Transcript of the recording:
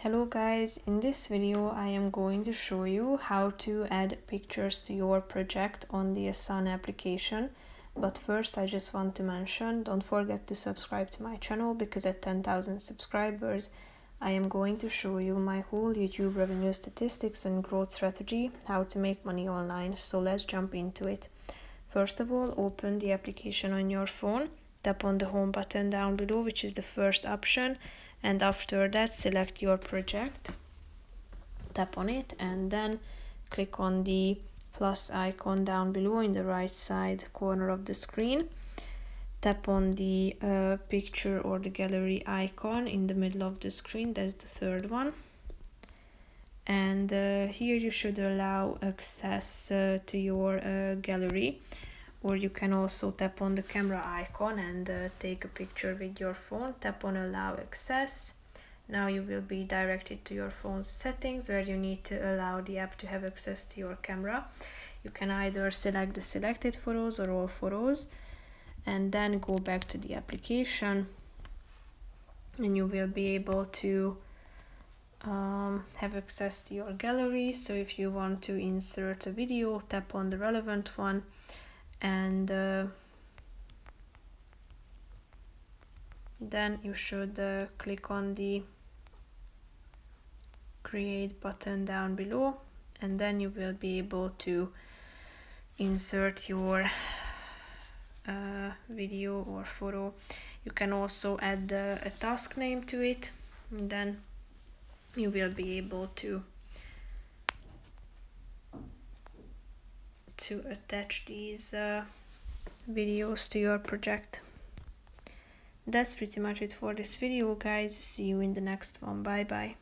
Hello guys, in this video I am going to show you how to add pictures to your project on the Asana application. But first I just want to mention, don't forget to subscribe to my channel, because at 10,000 subscribers I am going to show you my whole YouTube revenue statistics and growth strategy, how to make money online. So let's jump into it. First of all, open the application on your phone, tap on the home button down below, which is the first option. And after that, select your project, tap on it, and then click on the plus icon down below in the right side corner of the screen. Tap on the picture or the gallery icon in the middle of the screen, that's the third one. And here you should allow access to your gallery, or you can also tap on the camera icon and take a picture with your phone. Tap on allow access. Now you will be directed to your phone's settings, where you need to allow the app to have access to your camera. You can either select the selected photos or all photos, and then go back to the application, and you will be able to have access to your gallery. So if you want to insert a video, tap on the relevant one, and then you should click on the create button down below, and then you will be able to insert your video or photo. You can also add a task name to it, and then you will be able to attach these videos to your project. That's pretty much it for this video, guys. See you in the next one. Bye bye.